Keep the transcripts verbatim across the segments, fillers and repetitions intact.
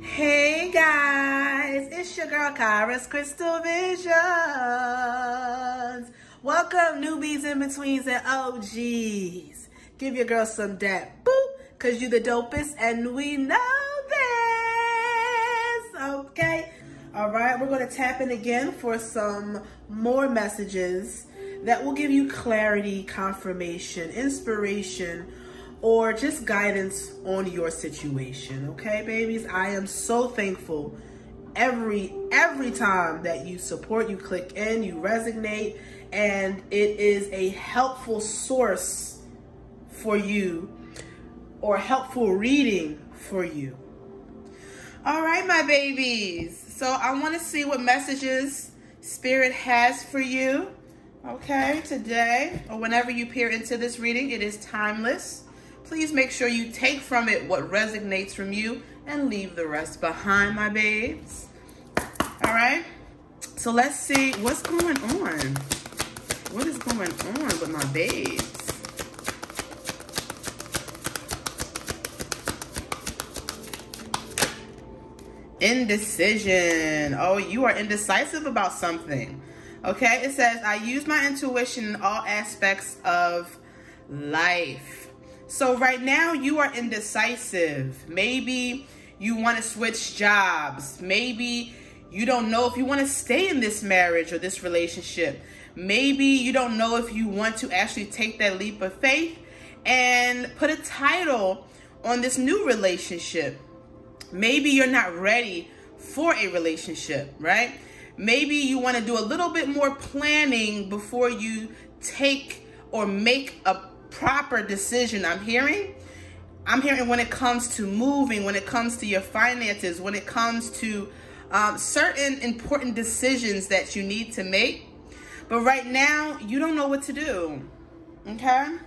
Hey guys, it's your girl Kyra's Krystal Vision's. Welcome newbies, in-betweens, and O Gs. Give your girl some that boop, cause you the dopest and we know this, okay? All right, we're gonna tap in again for some more messages that will give you clarity, confirmation, inspiration, or just guidance on your situation, okay, babies? I am so thankful every every time that you support, you click in, you resonate, and it is a helpful source for you or helpful reading for you. All right, my babies. So I want to see what messages Spirit has for you, okay, today or whenever you peer into this reading. It is timeless. Please make sure you take from it what resonates from you and leave the rest behind, my babes. All right, so let's see what's going on. What is going on with my babes? Indecision. Oh, you are indecisive about something. Okay, it says, I use my intuition in all aspects of life. So right now you are indecisive. Maybe you want to switch jobs. Maybe you don't know if you want to stay in this marriage or this relationship. Maybe you don't know if you want to actually take that leap of faith and put a title on this new relationship. Maybe you're not ready for a relationship, right? Maybe you want to do a little bit more planning before you take or make a proper decision. I'm hearing I'm hearing when it comes to moving, when it comes to your finances, when it comes to um, certain important decisions that you need to make, but right now you don't know what to do, okay?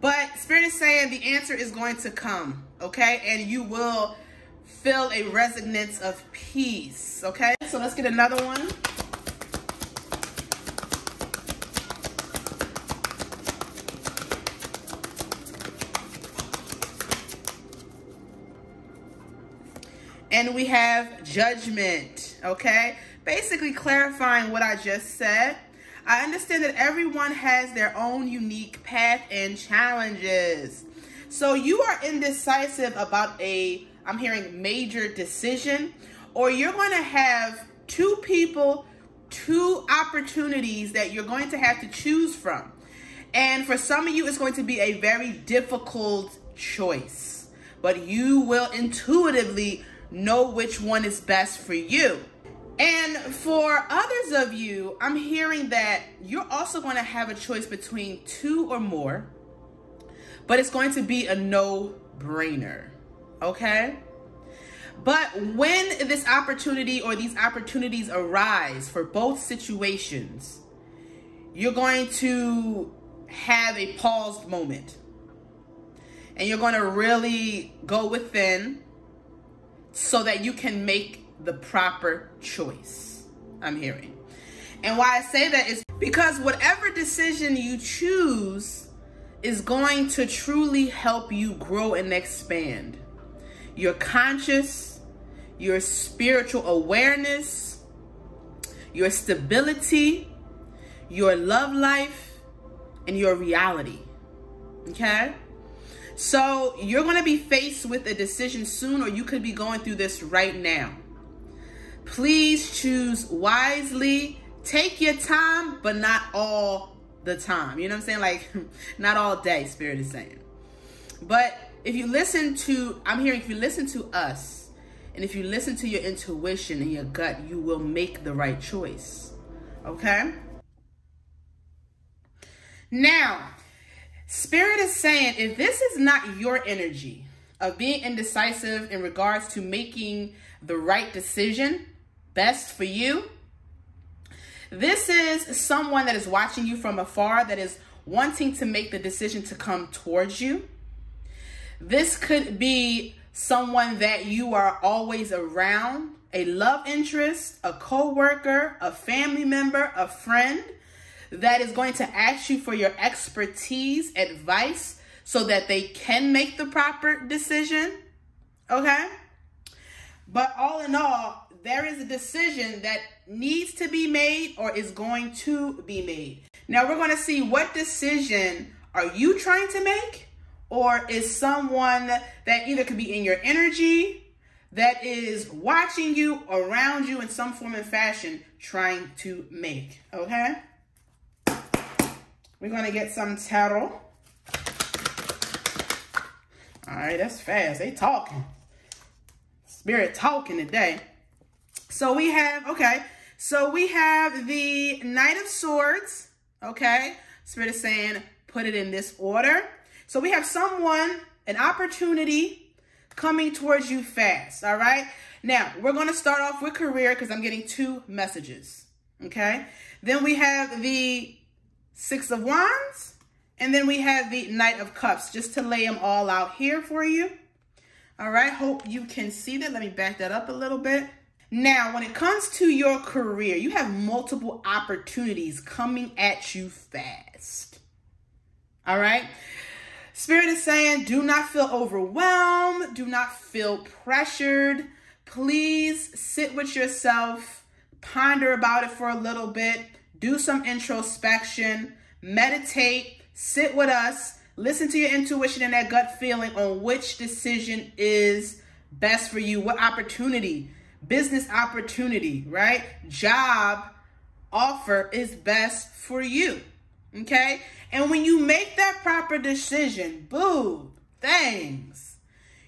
But Spirit is saying the answer is going to come, okay? And you will feel a resonance of peace, okay? So let's get another one. And we have judgment, okay? Basically clarifying what I just said. I understand that everyone has their own unique path and challenges. So you are indecisive about a, I'm hearing, major decision, or you're going to have two people, two opportunities that you're going to have to choose from. And for some of you, it's going to be a very difficult choice, but you will intuitively know which one is best for you. And for others of you, I'm hearing that you're also going to have a choice between two or more, but it's going to be a no-brainer, okay? But when this opportunity or these opportunities arise for both situations, you're going to have a paused moment, and you're going to really go within so that you can make the proper choice, I'm hearing. And why I say that is because whatever decision you choose is going to truly help you grow and expand your conscious, your spiritual awareness, your stability, your love life, and your reality, okay? So you're going to be faced with a decision soon, or you could be going through this right now. Please choose wisely. Take your time, but not all the time. You know what I'm saying? Like, not all day, Spirit is saying. But if you listen to, I'm hearing, if you listen to us, and if you listen to your intuition and your gut, you will make the right choice. Okay? Now, Spirit is saying, if this is not your energy of being indecisive in regards to making the right decision best for you, this is someone that is watching you from afar, that is wanting to make the decision to come towards you. This could be someone that you are always around, a love interest, a coworker, a family member, a friend, that is going to ask you for your expertise, advice, so that they can make the proper decision, okay? But all in all, there is a decision that needs to be made or is going to be made. Now we're going to see, what decision are you trying to make? Or is someone that either could be in your energy, that is watching you, around you in some form and fashion, trying to make, okay? We're going to get some tarot. All right, that's fast. They talking. Spirit talking today. So we have, okay, so we have the Knight of Swords, okay? Spirit is saying, put it in this order. So we have someone, an opportunity coming towards you fast, all right? Now, we're going to start off with career because I'm getting two messages, okay? Then we have the Six of Wands, and then we have the Knight of Cups, just to lay them all out here for you. All right, hope you can see that. Let me back that up a little bit. Now, when it comes to your career, you have multiple opportunities coming at you fast. All right? Spirit is saying, do not feel overwhelmed. Do not feel pressured. Please sit with yourself. Ponder about it for a little bit. Do some introspection. Meditate. Sit with us. Listen to your intuition and that gut feeling on which decision is best for you. What opportunity, business opportunity, right? Job offer is best for you, okay? And when you make that proper decision, boo, things,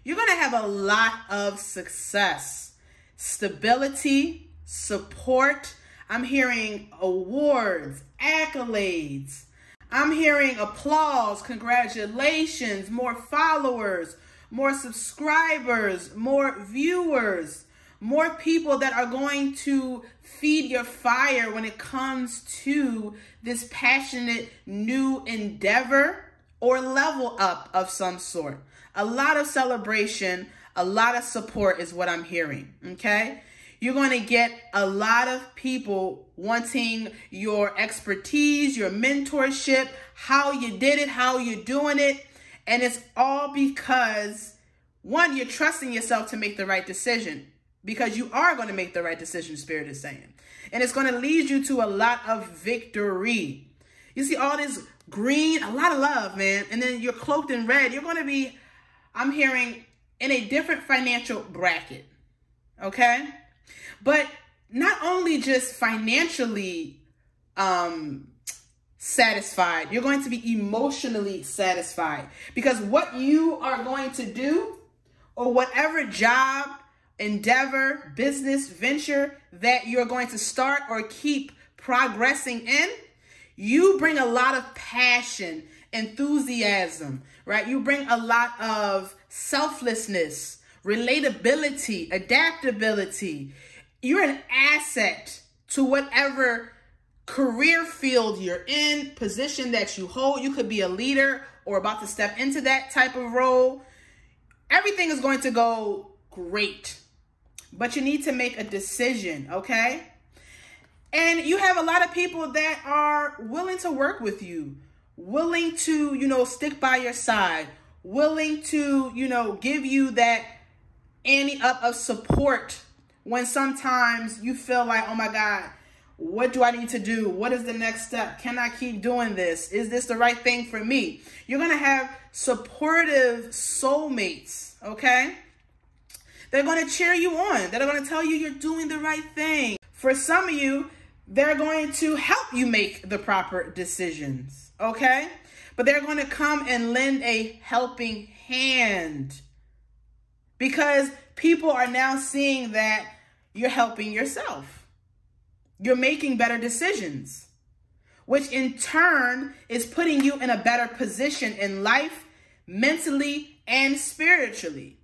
you're going to have a lot of success, stability, support. I'm hearing awards, accolades. I'm hearing applause, congratulations, more followers, more subscribers, more viewers, more people that are going to feed your fire when it comes to this passionate new endeavor or level up of some sort. A lot of celebration, a lot of support is what I'm hearing, okay? You're going to get a lot of people wanting your expertise, your mentorship, how you did it, how you're doing it. And it's all because, one, you're trusting yourself to make the right decision, because you are going to make the right decision, Spirit is saying. And it's going to lead you to a lot of victory. You see all this green, a lot of love, man. And then you're cloaked in red. You're going to be, I'm hearing, in a different financial bracket, okay? But not only just financially um, satisfied, you're going to be emotionally satisfied, because what you are going to do, or whatever job, endeavor, business, venture that you're going to start or keep progressing in, you bring a lot of passion, enthusiasm, right? You bring a lot of selflessness, relatability, adaptability. You're an asset to whatever career field you're in, position that you hold. You could be a leader or about to step into that type of role. Everything is going to go great, but you need to make a decision, okay? And you have a lot of people that are willing to work with you, willing to, you know, stick by your side, willing to, you know, give you that any up of support when sometimes you feel like, oh my God, what do I need to do? What is the next step? Can I keep doing this? Is this the right thing for me? You're going to have supportive soulmates, okay? They're going to cheer you on. They're going to tell you you're doing the right thing. For some of you, they're going to help you make the proper decisions, okay? But they're going to come and lend a helping hand, because people are now seeing that you're helping yourself. You're making better decisions, which in turn is putting you in a better position in life, mentally and spiritually.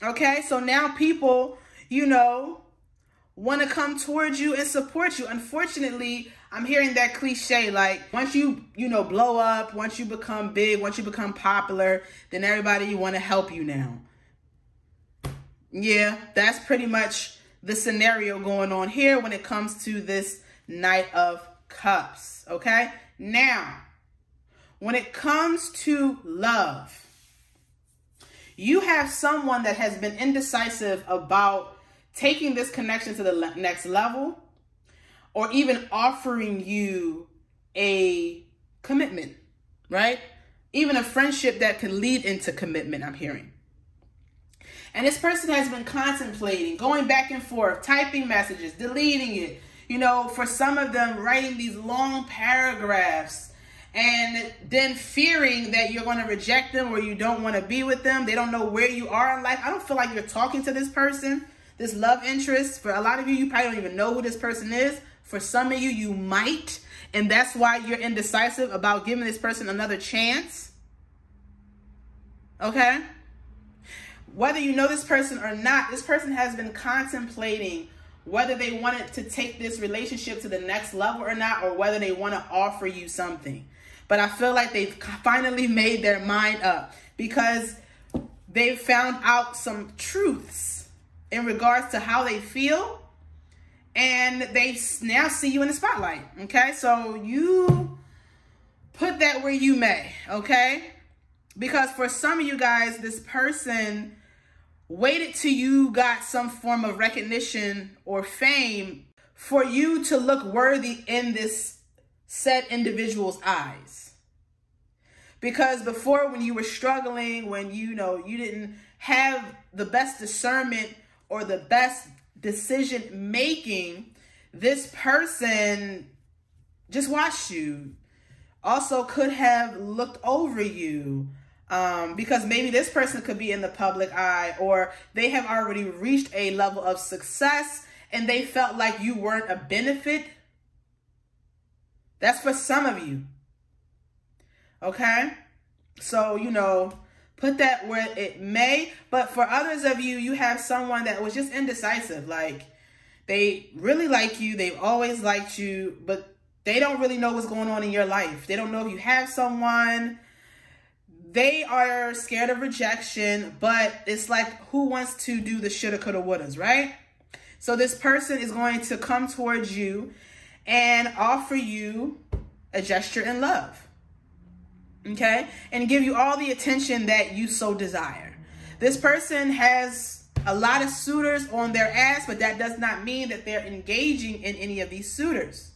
Okay, so now people, you know, want to come towards you and support you. Unfortunately, I'm hearing that cliche, like once you, you know, blow up, once you become big, once you become popular, then everybody want to help you now. Yeah, that's pretty much the scenario going on here when it comes to this Knight of Cups, okay? Now, when it comes to love, you have someone that has been indecisive about taking this connection to the le- next level, or even offering you a commitment, right? Even a friendship that can lead into commitment, I'm hearing. And this person has been contemplating, going back and forth, typing messages, deleting it, you know, for some of them writing these long paragraphs and then fearing that you're going to reject them or you don't want to be with them. They don't know where you are in life. I don't feel like you're talking to this person, this love interest. For a lot of you, you probably don't even know who this person is. For some of you, you might. And that's why you're indecisive about giving this person another chance. Okay? Whether you know this person or not, this person has been contemplating whether they wanted to take this relationship to the next level or not, or whether they want to offer you something. But I feel like they've finally made their mind up, because they've found out some truths in regards to how they feel, and they now see you in the spotlight. Okay, so you put that where you may, okay? Because for some of you guys, this person waited till you got some form of recognition or fame for you to look worthy in this said individual's eyes. Because before, when you were struggling, when you know you didn't have the best discernment or the best decision making, this person just watched you. Also could have looked over you. Um, because maybe this person could be in the public eye, or they have already reached a level of success and they felt like you weren't a benefit. That's for some of you. Okay? So, you know, put that where it may. But for others of you, you have someone that was just indecisive. Like, they really like you. They've always liked you, but they don't really know what's going on in your life. They don't know if you have someone. They are scared of rejection, but it's like, who wants to do the shoulda, coulda, wouldas, right? So this person is going to come towards you and offer you a gesture in love, okay? And give you all the attention that you so desire. This person has a lot of suitors on their ass, but that does not mean that they're engaging in any of these suitors,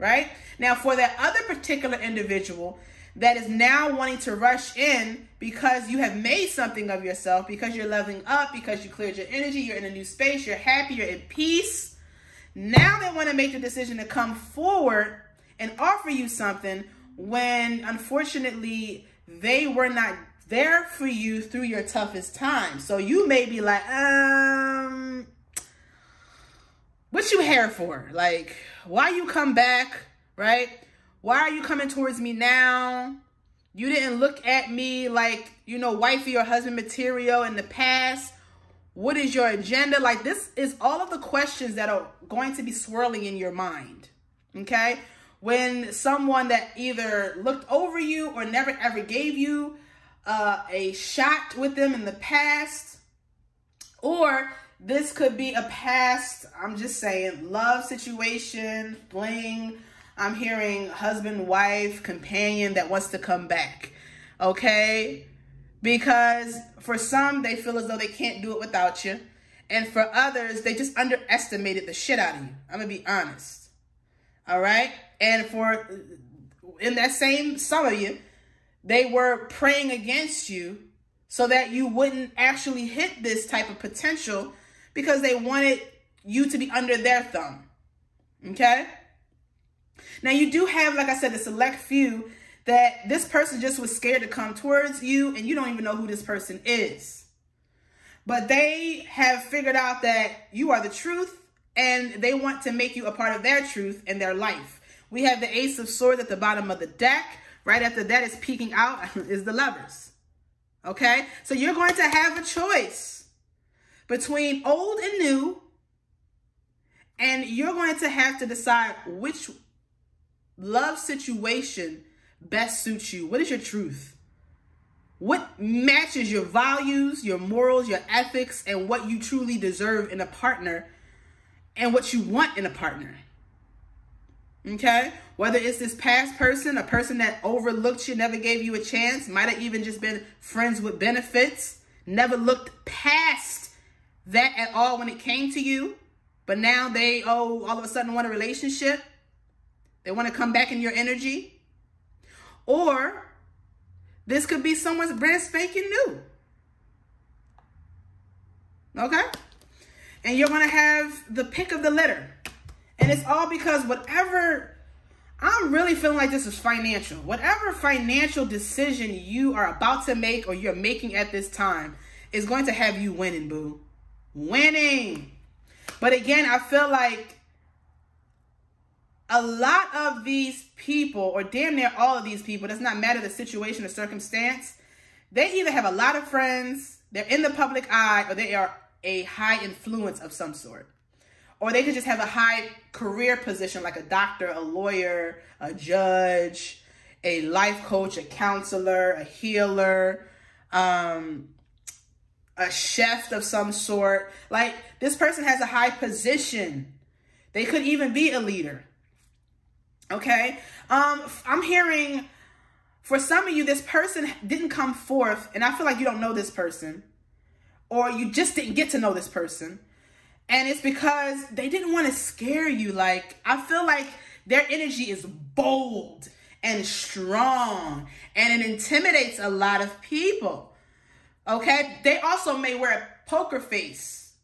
right? Now, for that other particular individual that is now wanting to rush in because you have made something of yourself, because you're leveling up, because you cleared your energy, you're in a new space, you're happy, you're in peace. Now they want to make the decision to come forward and offer you something when, unfortunately, they were not there for you through your toughest time. So you may be like, um, what you here for? Like, why you come back, right? Why are you coming towards me now? You didn't look at me like, you know, wifey or husband material in the past. What is your agenda? Like, this is all of the questions that are going to be swirling in your mind, okay? When someone that either looked over you or never ever gave you uh, a shot with them in the past, or this could be a past, I'm just saying, love situation, bling. I'm hearing husband, wife, companion that wants to come back, okay? Because for some, they feel as though they can't do it without you. And for others, they just underestimated the shit out of you. I'm going to be honest, all right? And for, in that same, some of you, they were praying against you so that you wouldn't actually hit this type of potential, because they wanted you to be under their thumb, okay? Now, you do have, like I said, the select few that this person just was scared to come towards you, and you don't even know who this person is. But they have figured out that you are the truth, and they want to make you a part of their truth and their life. We have the Ace of Swords at the bottom of the deck. Right after that is peeking out is the Lovers. Okay? So you're going to have a choice between old and new, and you're going to have to decide which love situation best suits you. What is your truth? What matches your values, your morals, your ethics, and what you truly deserve in a partner, and what you want in a partner? Okay? Whether it's this past person, a person that overlooked you, never gave you a chance, might have even just been friends with benefits, never looked past that at all when it came to you, but now they, oh, all of a sudden want a relationship. They want to come back in your energy. Or this could be someone's brand spanking new. Okay? And you're going to have the pick of the litter. And it's all because whatever, I'm really feeling like this is financial. Whatever financial decision you are about to make or you're making at this time is going to have you winning, boo. Winning. But again, I feel like a lot of these people, or damn near all of these people, does not matter the situation or circumstance, they either have a lot of friends, they're in the public eye, or they are a high influence of some sort. Or they could just have a high career position like a doctor, a lawyer, a judge, a life coach, a counselor, a healer, um, a chef of some sort. Like, this person has a high position. They could even be a leader. Okay? Um, I'm hearing, for some of you, this person didn't come forth, and I feel like you don't know this person, or you just didn't get to know this person. And it's because they didn't want to scare you. Like, I feel like their energy is bold and strong, and it intimidates a lot of people. Okay? They also may wear a poker face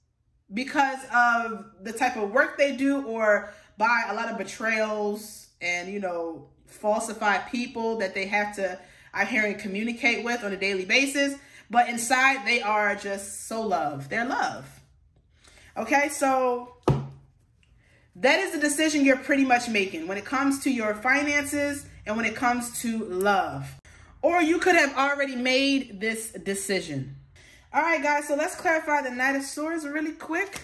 because of the type of work they do, or by a lot of betrayals and, you know, falsified people that they have to, I'm hearing, communicate with on a daily basis. But inside, they are just so love. They're love. Okay, so that is the decision you're pretty much making when it comes to your finances and when it comes to love. Or you could have already made this decision. All right, guys, so let's clarify the Knight of Swords really quick.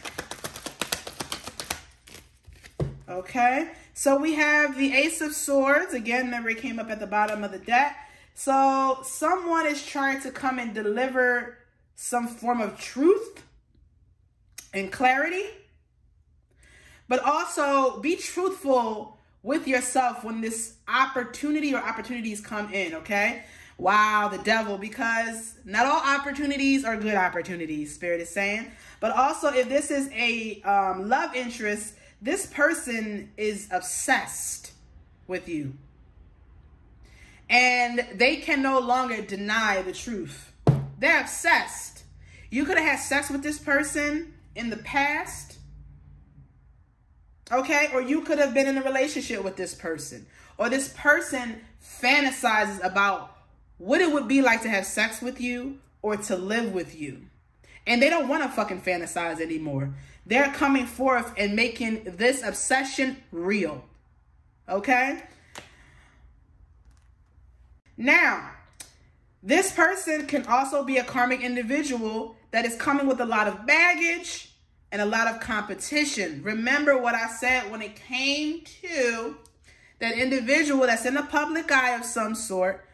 Okay, so we have the Ace of Swords. Again, remember it came up at the bottom of the deck. So someone is trying to come and deliver some form of truth and clarity, but also be truthful with yourself when this opportunity or opportunities come in. Okay, wow, the devil, because not all opportunities are good opportunities, Spirit is saying. But also, if this is a um, love interest, this person is obsessed with you, and they can no longer deny the truth. They're obsessed. You could have had sex with this person in the past, okay? Or you could have been in a relationship with this person, or this person fantasizes about what it would be like to have sex with you or to live with you, and they don't want to fucking fantasize anymore. They're coming forth and making this obsession real, okay? Now, this person can also be a karmic individual that is coming with a lot of baggage and a lot of competition. Remember what I said when it came to that individual that's in the public eye of some sort,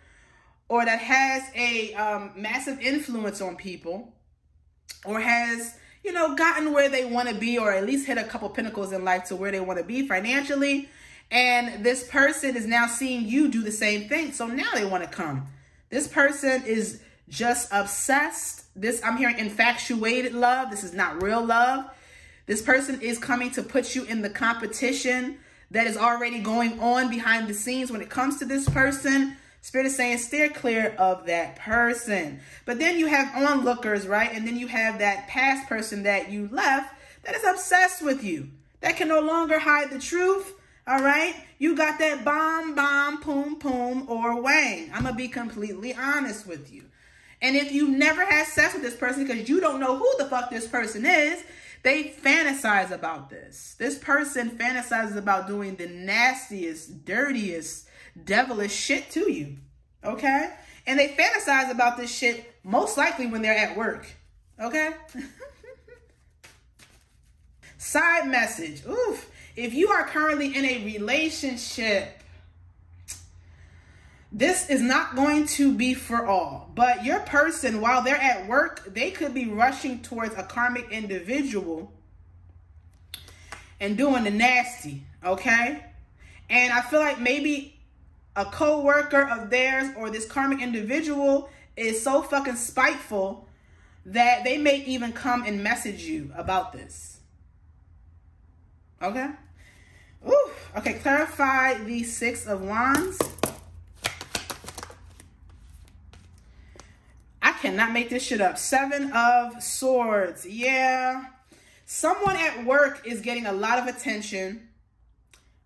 or that has a um, massive influence on people, or has, you know, gotten where they want to be, or at least hit a couple pinnacles in life to where they want to be financially. And this person is now seeing you do the same thing. So now they want to come. This person is just obsessed. This, I'm hearing infatuated love. This is not real love. This person is coming to put you in the competition that is already going on behind the scenes when it comes to this person. Spirit is saying steer clear of that person. But then you have onlookers, right? And then you have that past person that you left that is obsessed with you, that can no longer hide the truth, all right? You got that bomb, bomb, poom, poom, or wang. I'm going to be completely honest with you. And if you never had sex with this person because you don't know who the fuck this person is, they fantasize about this. This person fantasizes about doing the nastiest, dirtiest, devilish shit to you, okay? And they fantasize about this shit most likely when they're at work, okay? Side message. Oof. If you are currently in a relationship, this is not going to be for all, but your person, while they're at work, they could be rushing towards a karmic individual and doing the nasty, okay? And I feel like maybe a co-worker of theirs or this karmic individual is so fucking spiteful that they may even come and message you about this. Okay? Ooh, okay, clarify the Six of Wands. I cannot make this shit up. Seven of Swords. Yeah. Someone at work is getting a lot of attention,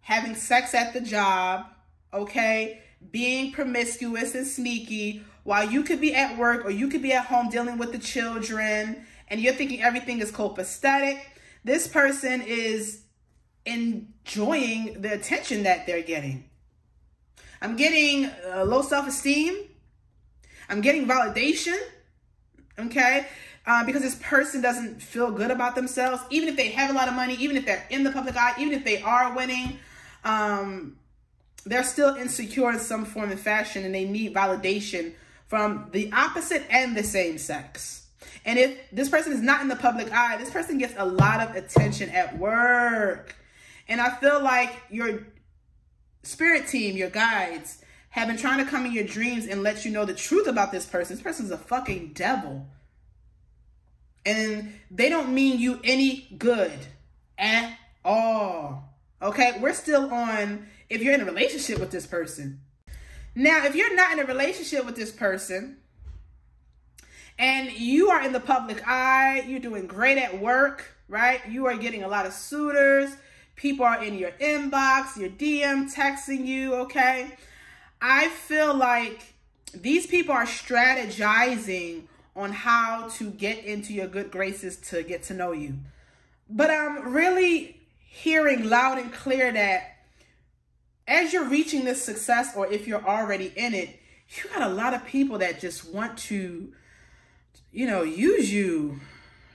having sex at the job, okay? Being promiscuous and sneaky while you could be at work or you could be at home dealing with the children, and you're thinking everything is copacetic. This person is enjoying the attention that they're getting. I'm getting uh, low self-esteem. I'm getting validation, okay? Uh, because this person doesn't feel good about themselves, even if they have a lot of money, even if they're in the public eye, even if they are winning, um, they're still insecure in some form and fashion, and they need validation from the opposite and the same sex. And if this person is not in the public eye, this person gets a lot of attention at work. And I feel like your spirit team, your guides, have been trying to come in your dreams and let you know the truth about this person. This person's a fucking devil. And they don't mean you any good at all. Okay? We're still on if you're in a relationship with this person. Now, if you're not in a relationship with this person and you are in the public eye, you're doing great at work, right? You are getting a lot of suitors. People are in your inbox, your D M, texting you, okay? I feel like these people are strategizing on how to get into your good graces to get to know you. But I'm really hearing loud and clear that as you're reaching this success, or if you're already in it, you got a lot of people that just want to, you know, use you,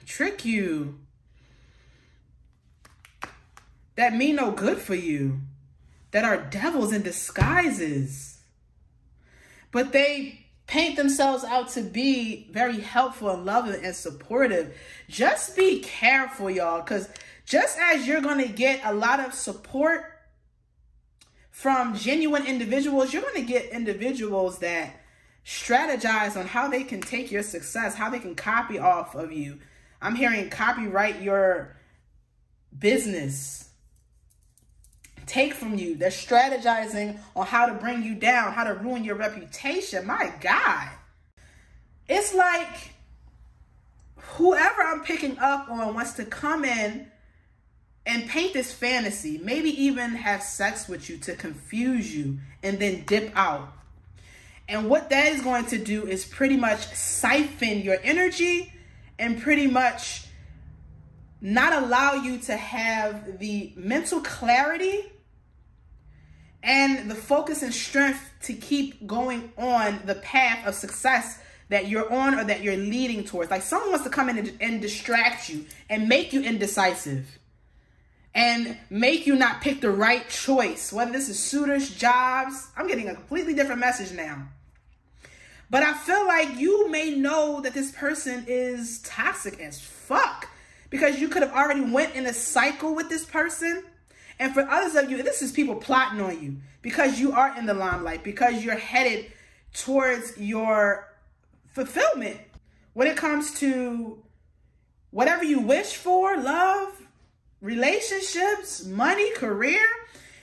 trick you, that mean no good for you, that are devils in disguises. But they paint themselves out to be very helpful and loving and supportive. Just be careful, y'all, because just as you're going to get a lot of support from genuine individuals, you're going to get individuals that strategize on how they can take your success, how they can copy off of you. I'm hearing copyright your business, take from you. They're strategizing on how to bring you down, how to ruin your reputation. My God. It's like whoever I'm picking up on wants to come in and paint this fantasy, maybe even have sex with you to confuse you and then dip out. And what that is going to do is pretty much siphon your energy and pretty much not allow you to have the mental clarity and the focus and strength to keep going on the path of success that you're on or that you're leading towards. Like someone wants to come in and, and distract you and make you indecisive and make you not pick the right choice, whether this is suitors, jobs. I'm getting a completely different message now. But I feel like you may know that this person is toxic as fuck, because you could have already went in a cycle with this person. And for others of you, this is people plotting on you because you are in the limelight, because you're headed towards your fulfillment. When it comes to whatever you wish for, love, relationships, money, career,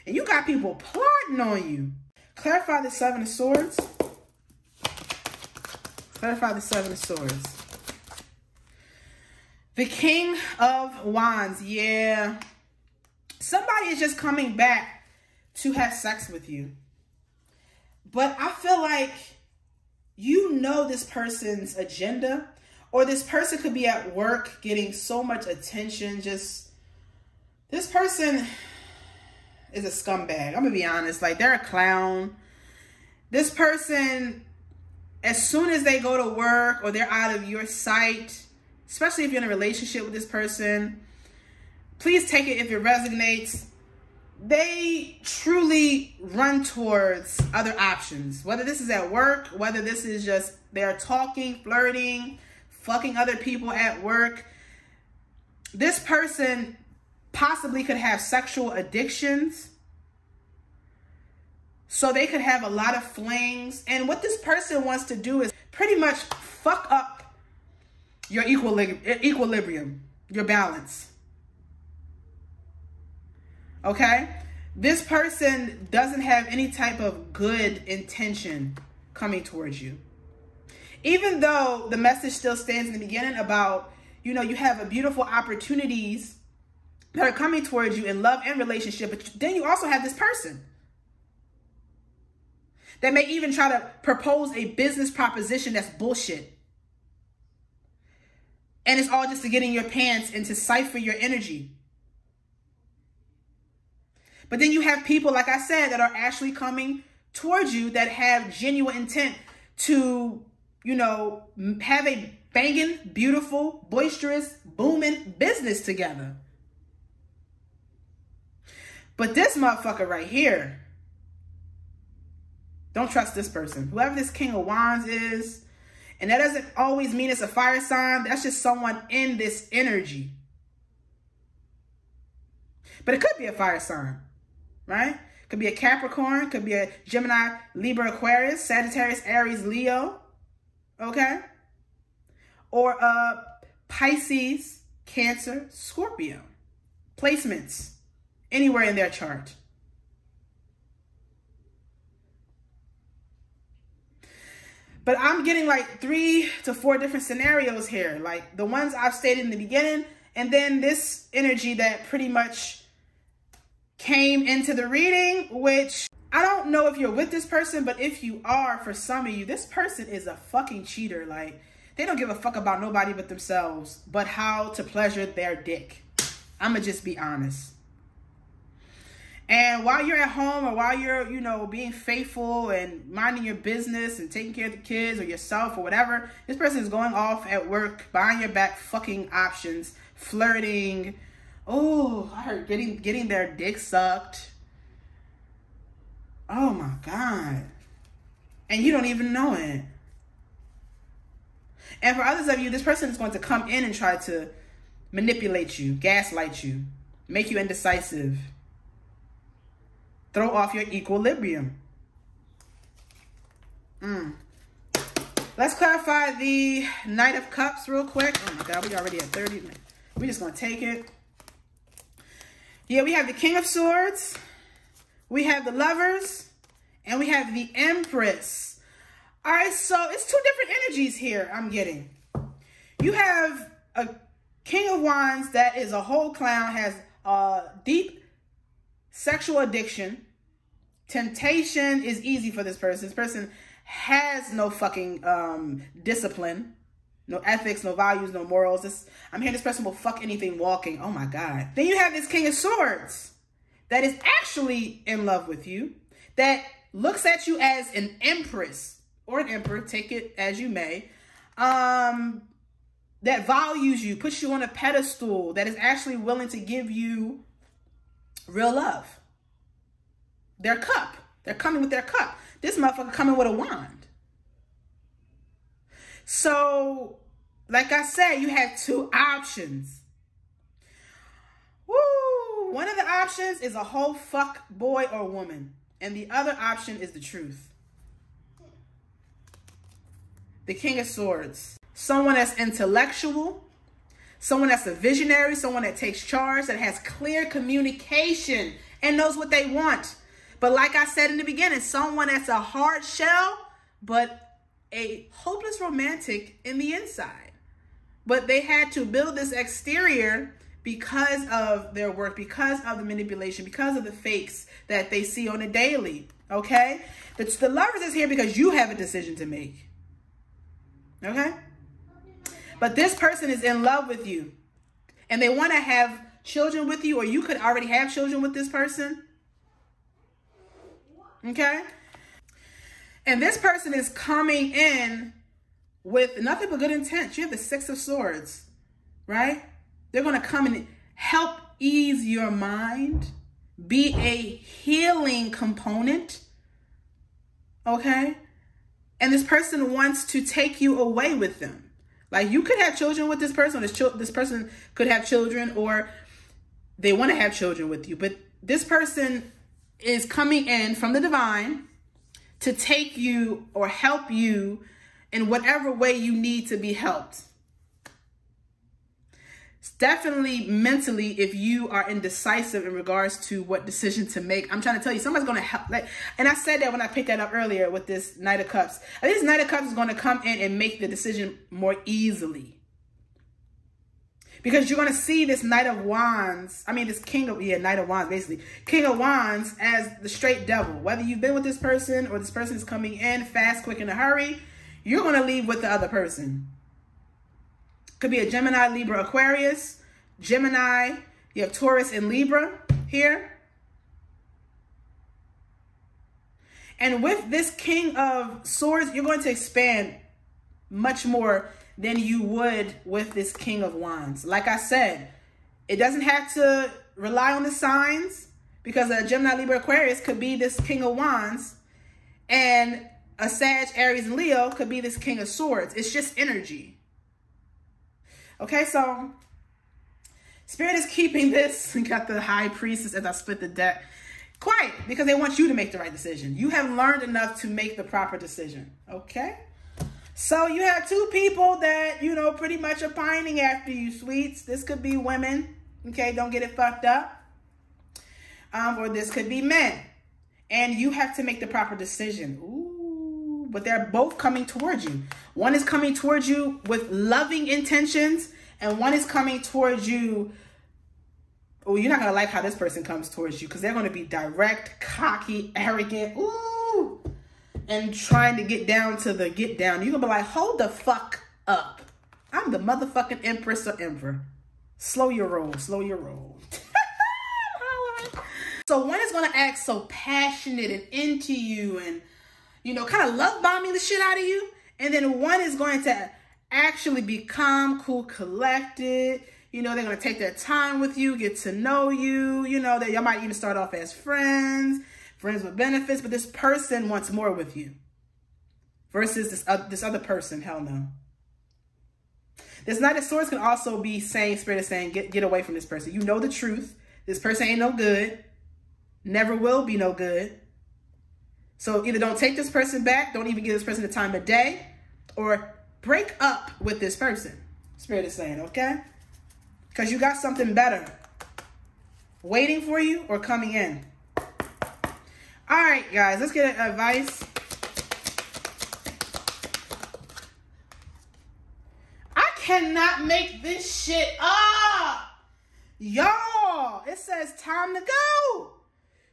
and you got people plotting on you. Clarify the Seven of Swords. Clarify the Seven of Swords. The King of Wands, yeah. Somebody is just coming back to have sex with you. But I feel like you know this person's agenda, or this person could be at work getting so much attention. Just, this person is a scumbag. I'm gonna be honest, like they're a clown. This person, as soon as they go to work or they're out of your sight, especially if you're in a relationship with this person, please take it if it resonates. They truly run towards other options, whether this is at work, whether this is just they're talking, flirting, fucking other people at work. This person possibly could have sexual addictions, so they could have a lot of flings. And what this person wants to do is pretty much fuck up your equilib- equilibrium, your balance. Okay? This person doesn't have any type of good intention coming towards you. Even though the message still stands in the beginning about, you know, you have a beautiful opportunities that are coming towards you in love and relationship, but then you also have this person that may even try to propose a business proposition that's bullshit. And it's all just to get in your pants and to cipher your energy. But then you have people, like I said, that are actually coming towards you that have genuine intent to, you know, have a banging, beautiful, boisterous, booming business together. But this motherfucker right here, don't trust this person. Whoever this King of Wands is, and that doesn't always mean it's a fire sign. That's just someone in this energy. But it could be a fire sign, right? Could be a Capricorn, could be a Gemini, Libra, Aquarius, Sagittarius, Aries, Leo, okay? Or a Pisces, Cancer, Scorpio. Placements anywhere in their chart. But I'm getting like three to four different scenarios here. Like the ones I've stated in the beginning, and then this energy that pretty much came into the reading, which I don't know if you're with this person, but if you are, for some of you, this person is a fucking cheater. Like they don't give a fuck about nobody but themselves, but how to pleasure their dick. I'm gonna just be honest. And while you're at home or while you're, you know, being faithful and minding your business and taking care of the kids or yourself or whatever, this person is going off at work, behind your back, fucking options, flirting. Oh, I heard getting, getting their dick sucked. Oh my God. And you don't even know it. And for others of you, this person is going to come in and try to manipulate you, gaslight you, make you indecisive. Throw off your equilibrium. Mm. Let's clarify the Knight of Cups real quick. Oh my God, we already at thirty. We're just going to take it. Yeah, we have the King of Swords. We have the Lovers. And we have the Empress. All right, so it's two different energies here I'm getting. You have a King of Wands that is a whole clown, has a deep sexual addiction. Temptation is easy for this person. This person has no fucking um, discipline, no ethics, no values, no morals. This, I'm hearing this person will fuck anything walking. Oh my God. Then you have this King of Swords that is actually in love with you, that looks at you as an empress or an emperor, take it as you may, um, that values you, puts you on a pedestal, that is actually willing to give you real love. Their cup. They're coming with their cup. This motherfucker coming with a wand. So, like I said, you have two options. Woo! One of the options is a whole fuck boy or woman. And the other option is the truth. The King of Swords. Someone that's intellectual. Someone that's a visionary, someone that takes charge, that has clear communication and knows what they want. But like I said in the beginning, someone that's a hard shell, but a hopeless romantic in the inside. But they had to build this exterior because of their work, because of the manipulation, because of the fakes that they see on a daily, okay? The, the Lovers is here because you have a decision to make, okay? But this person is in love with you and they want to have children with you, or you could already have children with this person. Okay. And this person is coming in with nothing but good intent. You have the Six of Swords, right? They're going to come and help ease your mind, be a healing component. Okay. And this person wants to take you away with them. Like you could have children with this person, this, this person could have children, or they want to have children with you. But this person is coming in from the divine to take you or help you in whatever way you need to be helped. Definitely mentally, if you are indecisive in regards to what decision to make, I'm trying to tell you, somebody's going to help. Like, and I said that when I picked that up earlier with this Knight of Cups. I think this Knight of Cups is going to come in and make the decision more easily. Because you're going to see this Knight of Wands, I mean this King of, yeah, Knight of Wands basically. King of Wands as the straight devil. Whether you've been with this person or this person is coming in fast, quick, in a hurry, you're going to leave with the other person. Could be a Gemini, Libra, Aquarius. Gemini, you have Taurus and Libra here. And with this King of Swords, you're going to expand much more than you would with this King of Wands. Like I said, it doesn't have to rely on the signs, because a Gemini, Libra, Aquarius could be this King of Wands, and a Sag, Aries, and Leo could be this King of Swords. It's just energy. Okay, so Spirit is keeping this. We got the High Priestess as I split the deck. Quiet, because they want you to make the right decision. You have learned enough to make the proper decision. Okay? So you have two people that, you know, pretty much are pining after you, sweets. This could be women. Okay, don't get it fucked up. Um, or this could be men. And you have to make the proper decision. Ooh. But they're both coming towards you. One is coming towards you with loving intentions, and one is coming towards you. Oh, you're not going to like how this person comes towards you, because they're going to be direct, cocky, arrogant, ooh, and trying to get down to the get down. You're going to be like, hold the fuck up. I'm the motherfucking Empress or Emperor. Slow your roll. Slow your roll. So one is going to act so passionate and into you and, you know, kind of love bombing the shit out of you. And then one is going to actually be calm, cool, collected. You know, they're going to take their time with you, get to know you. You know, that y'all might even start off as friends, friends with benefits. But this person wants more with you versus this, uh, this other person. Hell no. This Knight of Swords can also be saying, Spirit is saying, get, get away from this person. You know the truth. This person ain't no good. Never will be no good. So either don't take this person back, don't even give this person the time of day, or break up with this person. Spirit is saying, okay? Because you got something better waiting for you or coming in. All right, guys, let's get advice. I cannot make this shit up. Y'all, it says time to go.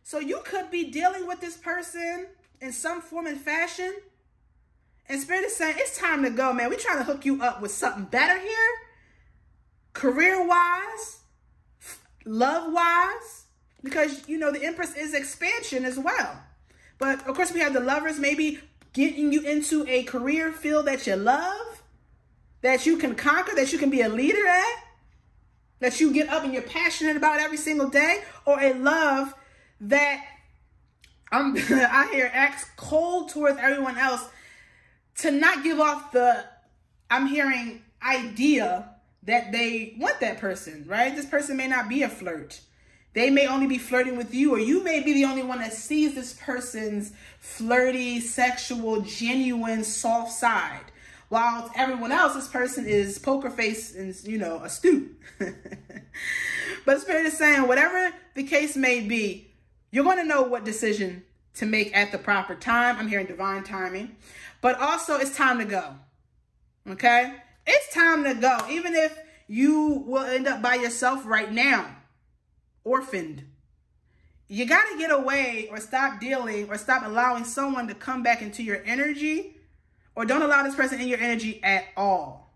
So you could be dealing with this person in some form and fashion. And Spirit is saying, it's time to go, man. We're trying to hook you up with something better here. Career-wise, love-wise. Because, you know, the Empress is expansion as well. But, of course, we have the Lovers maybe getting you into a career field that you love, that you can conquer, that you can be a leader at, that you get up and you're passionate about every single day, or a love that I'm I hear acts cold towards everyone else, to not give off the, I'm hearing, idea that they want that person, right? This person may not be a flirt. They may only be flirting with you, or you may be the only one that sees this person's flirty, sexual, genuine, soft side. While everyone else, this person is poker face and, you know, astute. But Spirit is saying, whatever the case may be, you're going to know what decision to make at the proper time. I'm hearing divine timing. But also, it's time to go. Okay? It's time to go. Even if you will end up by yourself right now, orphaned, you got to get away or stop dealing or stop allowing someone to come back into your energy, or don't allow this person in your energy at all.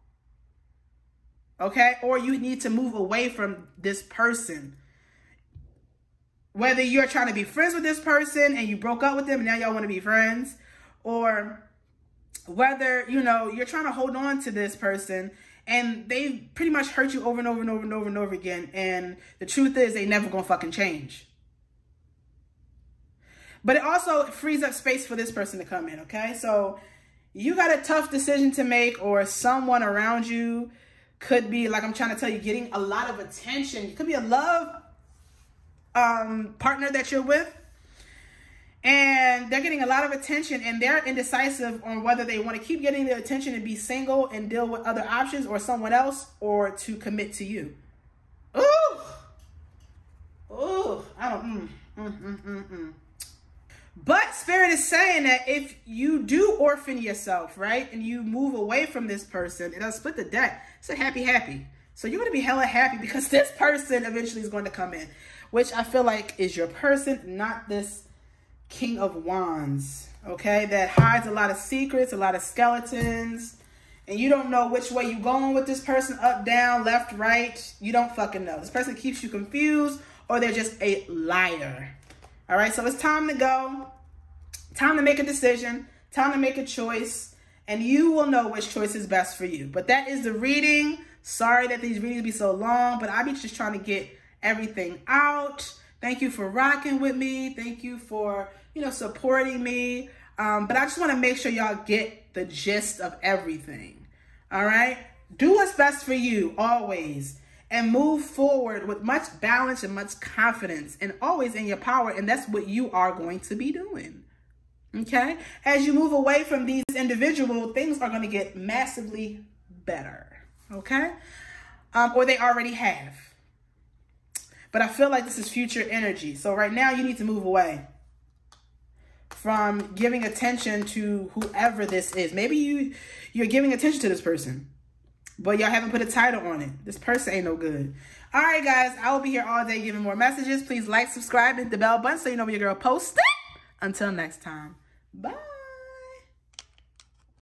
Okay? Or you need to move away from this person. Whether you're trying to be friends with this person and you broke up with them and now y'all want to be friends, or whether, you know, you're trying to hold on to this person and they pretty much hurt you over and over and over and over and over again. And the truth is, they never gonna fucking change. But it also frees up space for this person to come in, okay? So you got a tough decision to make, or someone around you could be, like I'm trying to tell you, getting a lot of attention. It could be a love Um, partner that you're with, And they're getting a lot of attention, and they're indecisive on whether they want to keep getting the attention and be single and deal with other options or someone else, or to commit to you. Ooh! Ooh! I don't... Mm, mm, mm, mm, mm. But Spirit is saying that if you do orphan yourself, right, and you move away from this person, and I'll split the deck, it's a happy, happy. So you're going to be hella happy because this person eventually is going to come in, which I feel like is your person, not this King of Wands, okay, that hides a lot of secrets, a lot of skeletons, and you don't know which way you're going with this person, up, down, left, right. You don't fucking know. This person keeps you confused, or they're just a liar. All right, so it's time to go, time to make a decision, time to make a choice, and you will know which choice is best for you. But that is the reading. Sorry that these readings be so long, but I be just trying to get everything out. Thank you for rocking with me. Thank you for, you know, supporting me. Um, but I just want to make sure y'all get the gist of everything. All right. Do what's best for you always, and move forward with much balance and much confidence, and always in your power. And that's what you are going to be doing. Okay. As you move away from these individuals, things are going to get massively better. Okay. Um, or they already have. But I feel like this is future energy. So right now you need to move away from giving attention to whoever this is. Maybe you, you're giving attention to this person, but y'all haven't put a title on it. This person ain't no good. All right, guys. I will be here all day giving more messages. Please like, subscribe, hit the bell button so you know when your girl posts it. Until next time. Bye.